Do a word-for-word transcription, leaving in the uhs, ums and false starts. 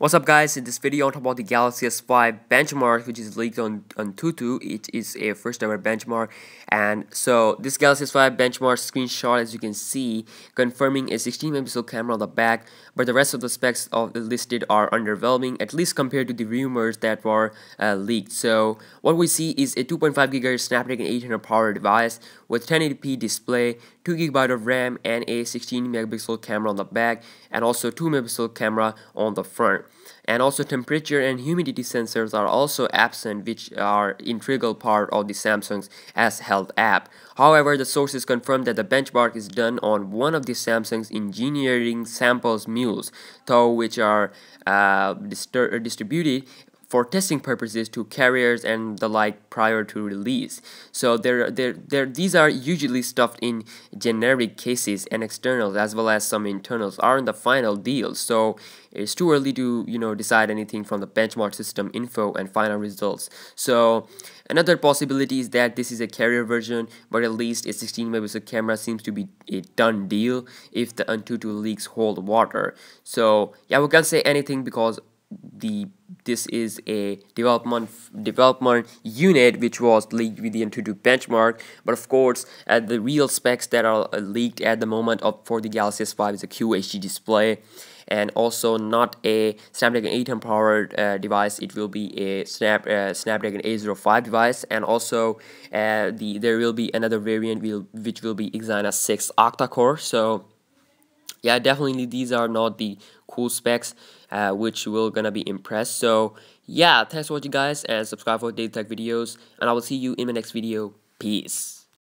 What's up guys, in this video I'll talk about the Galaxy S five benchmark which is leaked on, on AnTuTu. It is a first ever benchmark, and so this Galaxy S five benchmark screenshot, as you can see, confirming a sixteen megapixel camera on the back, but the rest of the specs of listed are underwhelming, at least compared to the rumors that were uh, leaked. So what we see is a two point five gigahertz Snapdragon eight hundred powered device with ten eighty p display, two gigabyte of RAM, and a sixteen megapixel camera on the back, and also two megapixel camera on the front. And also temperature and humidity sensors are also absent, which are integral part of the Samsung's S Health app. However, the sources confirm that the benchmark is done on one of the Samsung's engineering samples mules, though, which are uh, distributed for testing purposes to carriers and the like prior to release. So there, there, there, these are usually stuffed in generic cases, and externals as well as some internals are in the final deal. So it's too early to you know decide anything from the benchmark system info and final results. So another possibility is that this is a carrier version, but at least a sixteen megapixel camera seems to be a done deal if the AnTuTu leaks hold water. So yeah, we can't say anything because the this is a development development unit which was leaked with the AnTuTu benchmark, but of course uh, the real specs that are leaked at the moment of for the Galaxy S five is a Q H D display, and also not a Snapdragon eight hundred powered uh, device. It will be a Snap uh, Snapdragon A zero five device, and also uh, the there will be another variant will which will be Exynos six octa core. So yeah, definitely these are not the cool specs uh, which will gonna be impressed. So yeah, thanks for watching guys, and subscribe for daily tech videos, and I will see you in my next video. Peace.